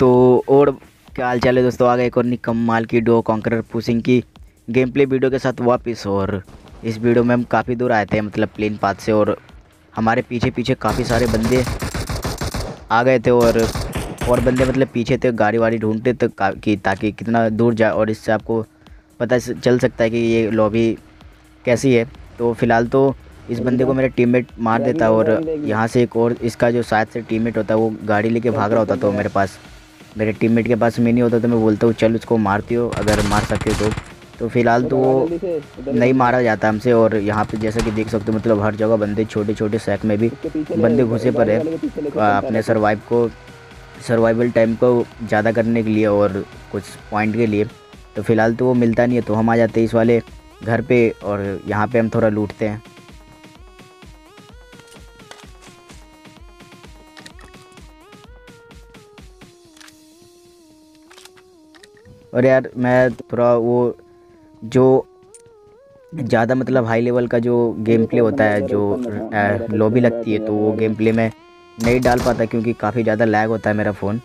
तो और क्या हाल चाल है दोस्तों, आ गए एक और निकम्माल की डो कॉन्करर पुशिंग की गेम प्ले वीडियो के साथ वापस। और इस वीडियो में हम काफ़ी दूर आए थे, मतलब प्लेन पाथ से, और हमारे पीछे पीछे काफ़ी सारे बंदे आ गए थे और बंदे मतलब पीछे थे, गाड़ी वाड़ी ढूंढते थे ताकि कितना दूर जाए, और इससे आपको पता चल सकता है कि ये लॉबी कैसी है। तो फिलहाल तो इस बंदे को मेरा टीममेट मार देता है, और यहाँ से एक और इसका जो शायद से टीममेट होता है वो गाड़ी लेके भाग रहा होता, तो मेरे टीममेट के पास मैं नहीं होता, तो मैं बोलता हूँ चल उसको मारती हो अगर मार सकते हो। तो फिलहाल तो वो नहीं मारा जाता हमसे। और यहाँ पे जैसा कि देख सकते हो, मतलब हर जगह बंदे छोटे छोटे सैक में भी बंदे घुसे पर है अपने सर्वाइवल टाइम को ज़्यादा करने के लिए और कुछ पॉइंट के लिए। तो फिलहाल तो वो मिलता नहीं है, तो हम आ जाते हैं इस वाले घर पे, और यहाँ पे हम थोड़ा लूटते हैं। और यार मैं थोड़ा वो जो ज़्यादा मतलब हाई लेवल का जो गेम प्ले होता है, जो लॉबी लगती है, तो वो गेम प्ले में नहीं डाल पाता क्योंकि काफ़ी ज़्यादा लैग होता है मेरा फ़ोन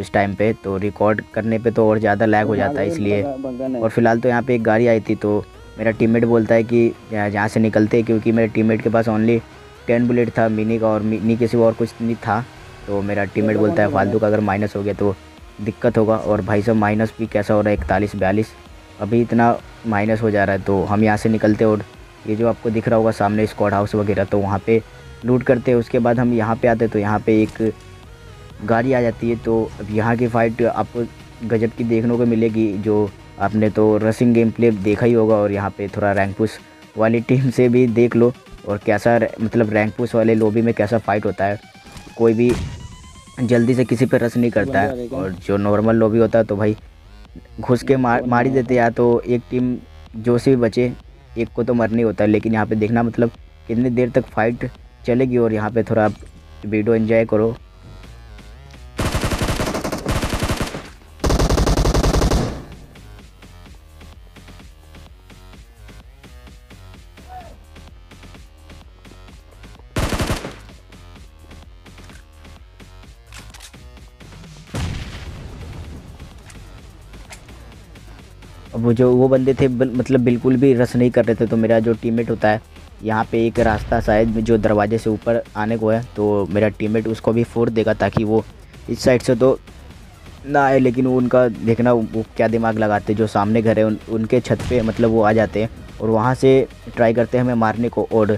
उस टाइम पे, तो रिकॉर्ड करने पे तो और ज़्यादा लैग हो जाता है इसलिए। और फिलहाल तो यहाँ पे एक गाड़ी आई थी, तो मेरा टीममेट बोलता है कि यहाँ से निकलते, क्योंकि मेरे टीममेट के पास ओनली 10 बुलेट था मिनी का, और मिनी के सिवा और कुछ नहीं था। तो मेरा टीममेट बोलता है फालतू का अगर माइनस हो गया तो दिक्कत होगा, और भाई साहब माइनस भी कैसा हो रहा है, 41-42 अभी इतना माइनस हो जा रहा है। तो हम यहाँ से निकलते, और ये जो आपको दिख रहा होगा सामने स्क्वाड हाउस वगैरह, तो वहाँ पे लूट करते हैं। उसके बाद हम यहाँ पे आते, तो यहाँ पे एक गाड़ी आ जाती है। तो अब यहाँ की फ़ाइट आपको गजब की देखने को मिलेगी, जो आपने तो रसिंग गेम प्ले देखा ही होगा। और यहाँ पे थोड़ा रैंक पुश वाली टीम से भी देख लो, और कैसा मतलब रैंक पुश वाले लॉबी में कैसा फ़ाइट होता है, कोई भी जल्दी से किसी पर रस नहीं करता है। और जो नॉर्मल लॉबी होता है तो भाई घुस के मार ही देते, या तो एक टीम जो से भी बचे एक को तो मरनी होता है। लेकिन यहाँ पे देखना मतलब कितनी देर तक फाइट चलेगी, और यहाँ पे थोड़ा आप वीडियो एंजॉय करो। वो जो वो बंदे थे मतलब बिल्कुल भी रस नहीं कर रहे थे। तो मेरा जो टीममेट होता है, यहाँ पे एक रास्ता शायद जो दरवाजे से ऊपर आने को है, तो मेरा टीममेट उसको भी फोड़ देगा ताकि वो इस साइड से तो ना आए। लेकिन वो उनका देखना वो क्या दिमाग लगाते, जो सामने घर है उनके छत पे मतलब वो आ जाते हैं, और वहाँ से ट्राई करते हैं हमें मारने को, और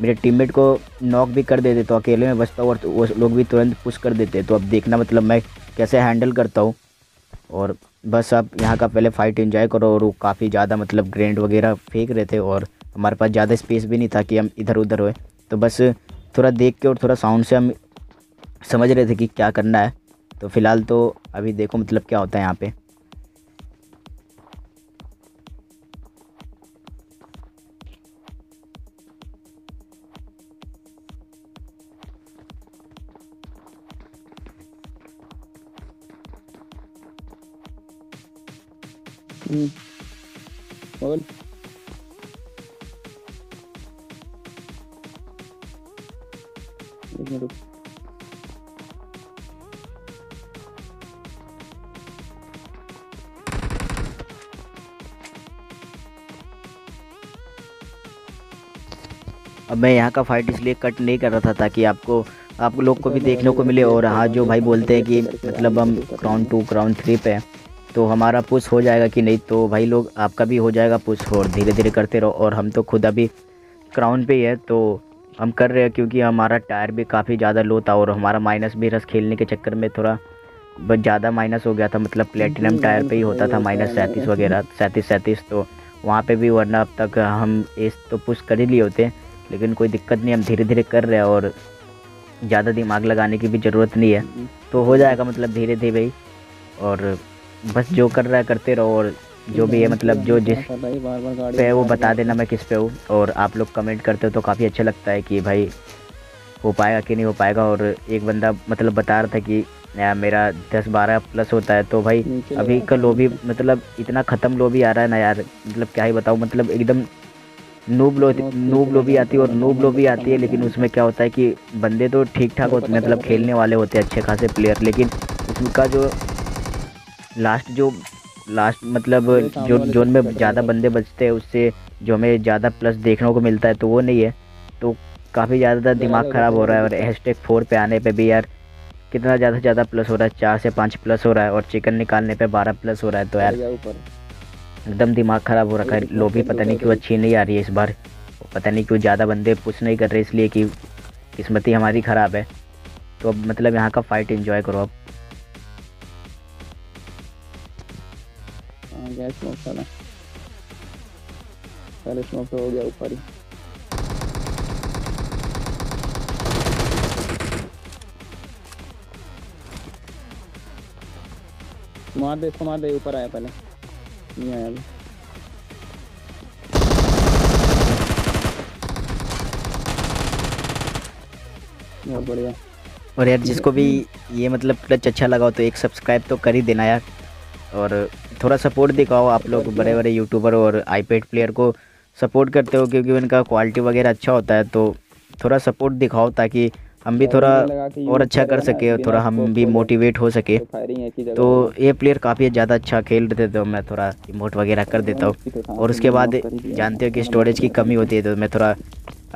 मेरे टीममेट को नॉक भी कर देते, तो अकेले में बचता और वो लोग भी तुरंत पुश कर देते। तो अब देखना मतलब मैं कैसे हैंडल करता हूँ। और बस आप यहाँ का पहले फ़ाइट एंजॉय करो। और वो काफ़ी ज़्यादा मतलब ग्रेंड वगैरह फेंक रहे थे, और हमारे पास ज़्यादा स्पेस भी नहीं था कि हम इधर उधर होए, तो बस थोड़ा देख के और थोड़ा साउंड से हम समझ रहे थे कि क्या करना है। तो फिलहाल तो अभी देखो मतलब क्या होता है यहाँ पे। और अब मैं यहाँ का फाइट इसलिए कट नहीं कर रहा था ताकि आपको आप लोग को भी देखने को मिले। और हाँ, जो भाई बोलते हैं कि मतलब हम क्राउन 2 क्राउन 3 पे हैं, तो हमारा पुश हो जाएगा कि नहीं, तो भाई लोग आपका भी हो जाएगा पुश, और धीरे धीरे करते रहो। और हम तो खुद अभी क्राउन पे ही है, तो हम कर रहे हैं क्योंकि हमारा टायर भी काफ़ी ज़्यादा लो था, और हमारा माइनस भी रस खेलने के चक्कर में थोड़ा बहुत ज़्यादा माइनस हो गया था, मतलब प्लेटिनम टायर पे ही होता था -37 वगैरह, 37-37। तो वहाँ पर भी, वरना अब तक हम इस तो पुश कर ही लिए होते, लेकिन कोई दिक्कत नहीं, हम धीरे धीरे कर रहे हैं और ज़्यादा दिमाग लगाने की भी ज़रूरत नहीं है, तो हो जाएगा मतलब धीरे धीरे ही। और बस जो कर रहा है करते रहो, और जो भी है मतलब जो जिस पे है वो बता देना मैं किस पे हूँ। और आप लोग कमेंट करते हो तो काफ़ी अच्छा लगता है कि भाई हो पाएगा कि नहीं हो पाएगा। और एक बंदा मतलब बता रहा था कि मेरा 10-12 प्लस होता है, तो भाई अभी का लॉबी मतलब इतना ख़त्म लॉबी आ रहा है ना यार, मतलब क्या ही बताऊँ, मतलब एकदम नूब लॉबी आती है, और नूब लॉबी आती है। लेकिन उसमें क्या होता है कि बंदे तो ठीक ठाक होते, मतलब खेलने वाले होते हैं अच्छे खासे प्लेयर, लेकिन उसका जो लास्ट मतलब जो जोन में ज़्यादा बंदे बचते हैं उससे जो हमें ज़्यादा प्लस देखने को मिलता है तो वो नहीं है। तो काफ़ी ज़्यादा दिमाग ख़राब हो रहा है। और #4 पे आने पे भी यार कितना ज़्यादा प्लस हो रहा है, 4 से 5 प्लस हो रहा है। और चिकन निकालने पे 12 प्लस हो रहा है। तो यार एकदम दिमाग ख़राब हो रखा है। लॉबी पता नहीं क्यों अच्छी नहीं आ रही है इस बार, पता नहीं क्यों ज़्यादा बंदे पुश नहीं कर रहे, इसलिए कि किस्मत ही हमारी ख़राब है। तो अब मतलब यहाँ का फाइट एंजॉय करो अब। पहले स्मोक हो गया ऊपर ही। मार दे ऊपर आया, पहले नहीं आया। बहुत बढ़िया। और यार जिसको भी ये मतलब क्लच अच्छा लगा हो तो एक सब्सक्राइब तो कर ही देना यार, और थोड़ा सपोर्ट दिखाओ। आप लोग बड़े यूट्यूबर और आईपैड प्लेयर को सपोर्ट करते हो क्योंकि उनका क्वालिटी वगैरह अच्छा होता है, तो थोड़ा सपोर्ट दिखाओ ताकि हम भी थोड़ा और अच्छा कर सके और थोड़ा हम भी मोटिवेट हो सके। तो ये प्लेयर काफ़ी ज़्यादा अच्छा खेल रहे थे तो मैं थोड़ा इमोट वगैरह कर देता हूँ। और उसके बाद जानते हो कि स्टोरेज की कमी होती है तो मैं थोड़ा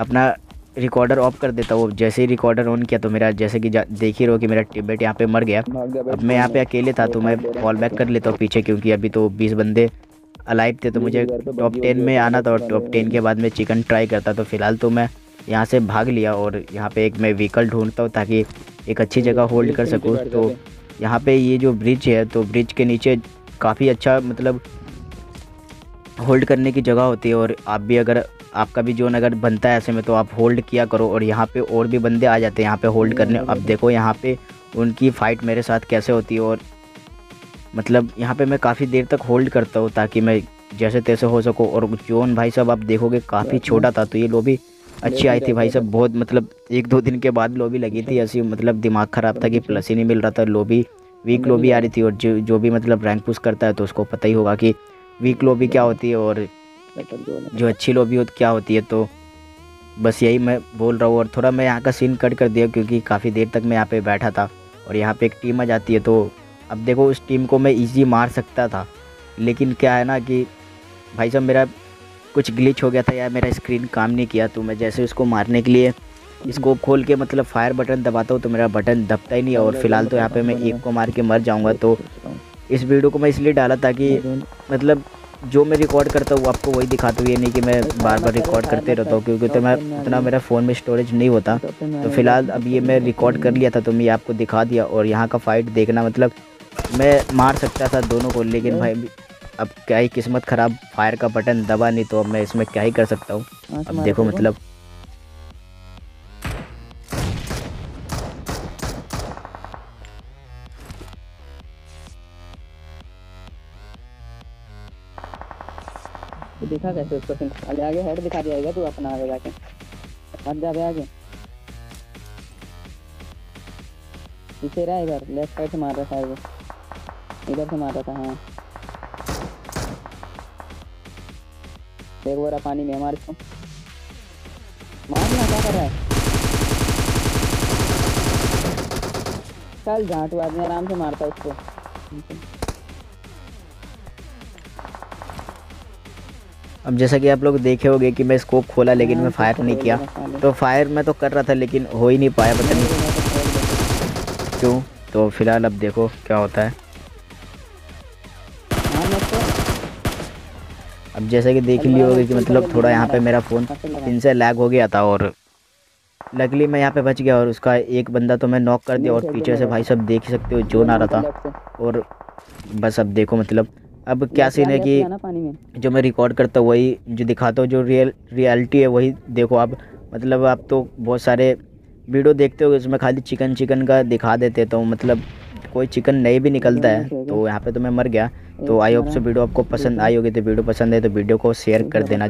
अपना रिकॉर्डर ऑफ कर देता हूँ। जैसे ही रिकॉर्डर ऑन किया तो मेरा जैसे कि देख ही रहो कि मेरा टीममेट यहाँ पे मर गया। अब मैं यहाँ पे अकेले था तो मैं कॉल बैक कर लेता हूँ पीछे, क्योंकि अभी तो 20 बंदे अलाइव थे। तो मुझे टॉप 10 में आना था और टॉप 10 के बाद मैं चिकन ट्राई करता। तो फिलहाल तो मैं यहाँ से भाग लिया और यहाँ पे एक मैं व्हीकल ढूंढता हूँ ताकि एक अच्छी जगह होल्ड कर सकूँ। तो यहाँ पे ये जो ब्रिज है तो ब्रिज के नीचे काफ़ी अच्छा मतलब होल्ड करने की जगह होती है। और आप भी अगर आपका भी जोन अगर बनता है ऐसे में तो आप होल्ड किया करो। और यहाँ पे और भी बंदे आ जाते हैं यहाँ पे होल्ड करने। अब देखो यहाँ पे उनकी फ़ाइट मेरे साथ कैसे होती है। और मतलब यहाँ पे मैं काफ़ी देर तक होल्ड करता हूँ ताकि मैं जैसे तैसे हो सकूँ। और जोन भाई साहब आप देखोगे काफ़ी छोटा था तो ये लॉबी अच्छी आई थी भाई साहब। बहुत मतलब 1-2 दिन के बाद लॉबी लगी थी ऐसी। मतलब दिमाग ख़राब था कि प्लस ही नहीं मिल रहा था, लॉबी वीक लॉबी आ रही थी। और जो भी मतलब रैंक पुश करता है तो उसको पता ही होगा कि वीक लॉबी क्या होती है और जो अच्छी लॉबी हो क्या होती है। तो बस यही मैं बोल रहा हूँ। और थोड़ा मैं यहाँ का सीन कट कर दिया क्योंकि काफ़ी देर तक मैं यहाँ पे बैठा था। और यहाँ पे एक टीम आ जाती है तो अब देखो उस टीम को मैं इजी मार सकता था, लेकिन क्या है ना कि भाई साहब मेरा कुछ ग्लिच हो गया था या मेरा स्क्रीन काम नहीं किया। तो मैं जैसे उसको मारने के लिए स्कोप खोल के मतलब फायर बटन दबाता हूँ तो मेरा बटन दबता ही नहीं। और फिलहाल तो यहाँ पर मैं एक को मार के मर जाऊँगा। तो इस वीडियो को मैं इसलिए डाला ताकि मतलब जो मैं रिकॉर्ड करता हूँ आपको वही दिखाता हूँ, ये नहीं कि मैं बार बार रिकॉर्ड करते रहता हूँ क्योंकि तो मैं उतना मेरा फ़ोन में स्टोरेज नहीं होता। तो फिलहाल अब ये मैं रिकॉर्ड कर लिया था तो मैं आपको दिखा दिया। और यहाँ का फाइट देखना मतलब मैं मार सकता था दोनों को, लेकिन भाई अब क्या ही किस्मत ख़राब, फायर का बटन दबा नहीं तो अब मैं इसमें क्या ही कर सकता हूँ। अब देखो मतलब देखा कैसे उसको अरे आगे हेड दिखा दिया तू अपना आगे जाके आगे पीछे रहा इधर लेफ्ट साइड से मार रहा था, वो इधर से मार रहा था। हाँ देख वो रहा पानी में, मार इसको मारना क्या कर रहा है। चल झाँट आदमी आराम से मारता उसको। अब जैसा कि आप लोग देखे होंगे कि मैं स्कोप खोला लेकिन मैं फायर नहीं किया। तो फायर मैं तो कर रहा था लेकिन हो ही नहीं पाया, पता नहीं क्यों। तो फिलहाल अब देखो क्या होता है। अब जैसा कि देख लिए होगे कि मतलब थोड़ा यहाँ पे मेरा फ़ोन इनसे लैग हो गया था और लकली मैं यहाँ पे बच गया। और उसका एक बंदा तो मैं नॉक कर दिया। और पीछे से भाई सब देख सकते हो जोन आ रहा था। और बस अब देखो मतलब अब क्या सीन है कि जो मैं रिकॉर्ड करता हूँ वही जो दिखाता हूँ, जो रियलिटी है वही देखो आप। मतलब आप तो बहुत सारे वीडियो देखते हो उसमें खाली चिकन का दिखा देते तो मतलब कोई चिकन नहीं भी निकलता है। तो यहाँ पे तो मैं मर गया। तो आई होप सो वीडियो आपको पसंद आई होगी। तो वीडियो पसंद है तो वीडियो को शेयर कर देना।